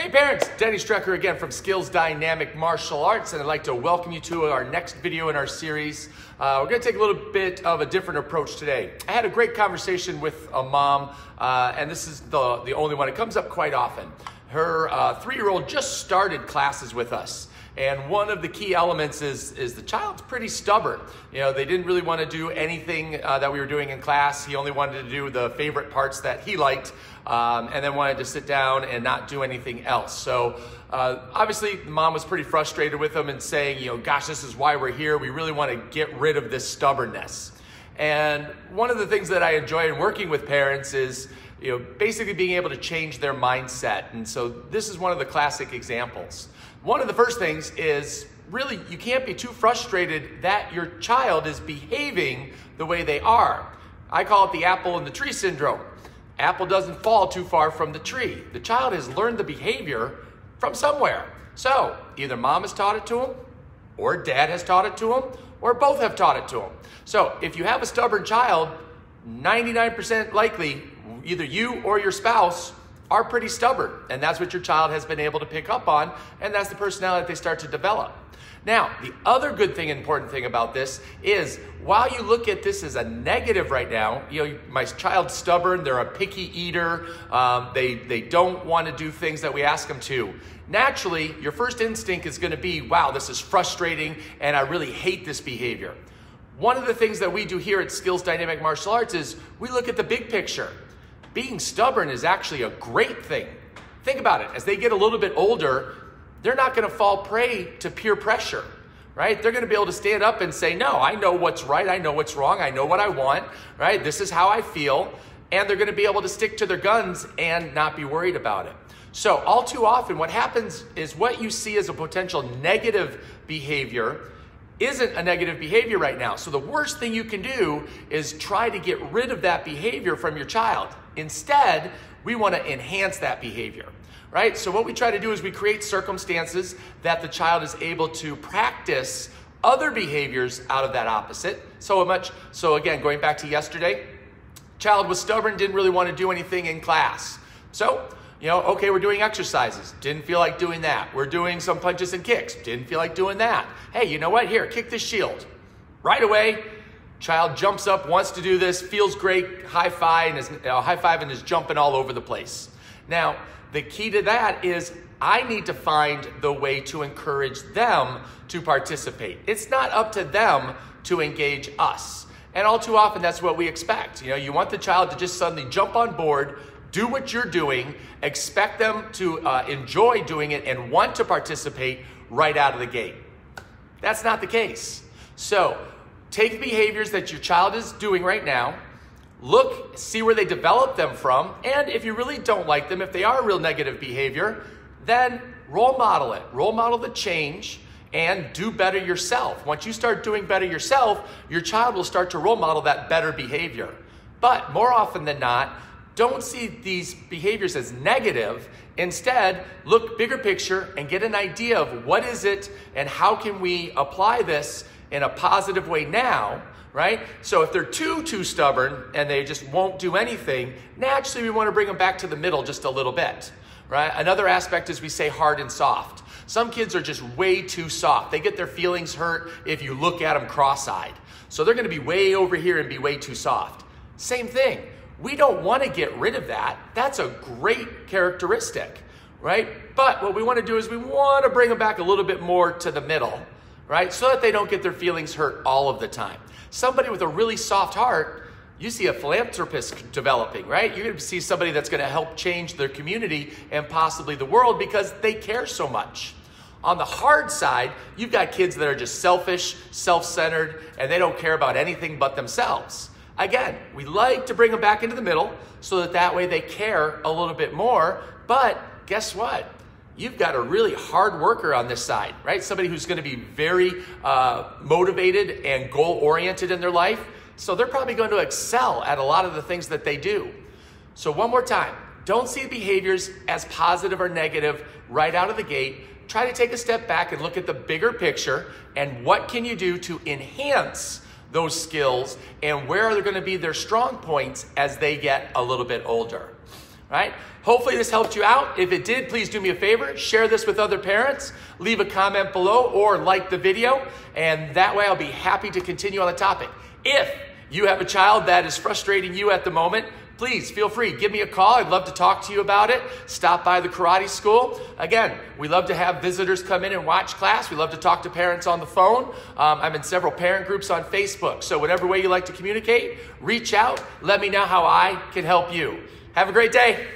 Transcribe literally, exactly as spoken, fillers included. Hey parents, Danny Strecker again from Skills Dynamic Martial Arts, and I'd like to welcome you to our next video in our series. Uh, we're gonna take a little bit of a different approach today. I had a great conversation with a mom, uh, and this is the, the only one. It comes up quite often. Her uh, three-year-old just started classes with us. And one of the key elements is, is the child's pretty stubborn. You know, they didn't really want to do anything uh, that we were doing in class. He only wanted to do the favorite parts that he liked, um, and then wanted to sit down and not do anything else. So uh, obviously, mom was pretty frustrated with him and saying, you know, gosh, this is why we're here. We really want to get rid of this stubbornness. And one of the things that I enjoy in working with parents is, you know, basically being able to change their mindset. And so this is one of the classic examples. One of the first things is really you can't be too frustrated that your child is behaving the way they are. I call it the apple and the tree syndrome. Apple doesn't fall too far from the tree. The child has learned the behavior from somewhere. So either mom has taught it to him, or dad has taught it to him, or both have taught it to him. So if you have a stubborn child, ninety-nine percent likely either you or your spouse are pretty stubborn, and that's what your child has been able to pick up on, and that's the personality that they start to develop. Now, the other good thing, important thing about this is, while you look at this as a negative right now, you know, my child's stubborn, they're a picky eater, um, they, they don't want to do things that we ask them to. Naturally, your first instinct is going to be, wow, this is frustrating, and I really hate this behavior. One of the things that we do here at Skills Dynamic Martial Arts is we look at the big picture. Being stubborn is actually a great thing. Think about it. As they get a little bit older, they're not going to fall prey to peer pressure, right? They're going to be able to stand up and say, no, I know what's right. I know what's wrong. I know what I want, right? This is how I feel. And they're going to be able to stick to their guns and not be worried about it. So all too often, what happens is what you see as a potential negative behavior isn't a negative behavior right now. So the worst thing you can do is try to get rid of that behavior from your child. Instead, we want to enhance that behavior, right? So what we try to do is we create circumstances that the child is able to practice other behaviors out of that opposite. So much, so again, going back to yesterday, child was stubborn, didn't really want to do anything in class. So, you know, okay, we're doing exercises. Didn't feel like doing that. We're doing some punches and kicks. Didn't feel like doing that. Hey, you know what? Here, kick this shield. Right away, child jumps up, wants to do this, feels great, high five, and is, uh, high five and is jumping all over the place. Now, the key to that is I need to find the way to encourage them to participate. It's not up to them to engage us. And all too often, that's what we expect. You know, you want the child to just suddenly jump on board, do what you're doing, expect them to uh, enjoy doing it and want to participate right out of the gate. That's not the case. So take behaviors that your child is doing right now, look, see where they develop them from, and if you really don't like them, if they are real negative behavior, then role model it, role model the change, and do better yourself. Once you start doing better yourself, your child will start to role model that better behavior. But more often than not, don't see these behaviors as negative. Instead, look bigger picture and get an idea of what is it and how can we apply this in a positive way now, right? So if they're too, too stubborn and they just won't do anything, naturally we want to bring them back to the middle just a little bit, right? Another aspect is we say hard and soft. Some kids are just way too soft. They get their feelings hurt if you look at them cross-eyed. So they're going to be way over here and be way too soft. Same thing. We don't want to get rid of that. That's a great characteristic, right? But what we want to do is we want to bring them back a little bit more to the middle, right? So that they don't get their feelings hurt all of the time. Somebody with a really soft heart, you see a philanthropist developing, right? You're going to see somebody that's going to help change their community and possibly the world because they care so much. On the hard side, you've got kids that are just selfish, self-centered, and they don't care about anything but themselves. Again, we like to bring them back into the middle so that that way they care a little bit more. But guess what? You've got a really hard worker on this side, right? Somebody who's going to be very uh, motivated and goal-oriented in their life. So they're probably going to excel at a lot of the things that they do. So one more time, don't see behaviors as positive or negative right out of the gate. Try to take a step back and look at the bigger picture and what can you do to enhance those skills and where are they going to be their strong points as they get a little bit older. right? Hopefully this helped you out. If it did, please do me a favor, share this with other parents, leave a comment below or like the video, and that way I'll be happy to continue on the topic. If you have a child that is frustrating you at the moment, please feel free, give me a call. I'd love to talk to you about it. Stop by the karate school. Again, we love to have visitors come in and watch class. We love to talk to parents on the phone. Um, I'm in several parent groups on Facebook. So whatever way you like to communicate, reach out. Let me know how I can help you. Have a great day.